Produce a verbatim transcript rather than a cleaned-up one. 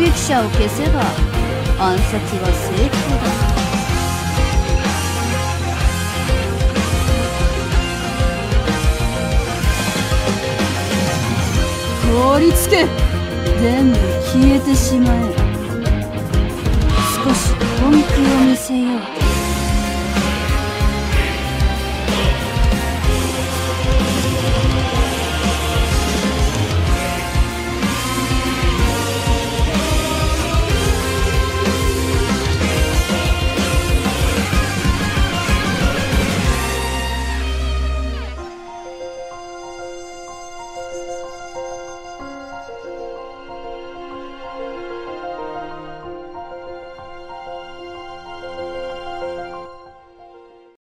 撃者を消せば暗殺は成功だ。凍りつけ、全部消えてしまえ。少し本気を見せよう。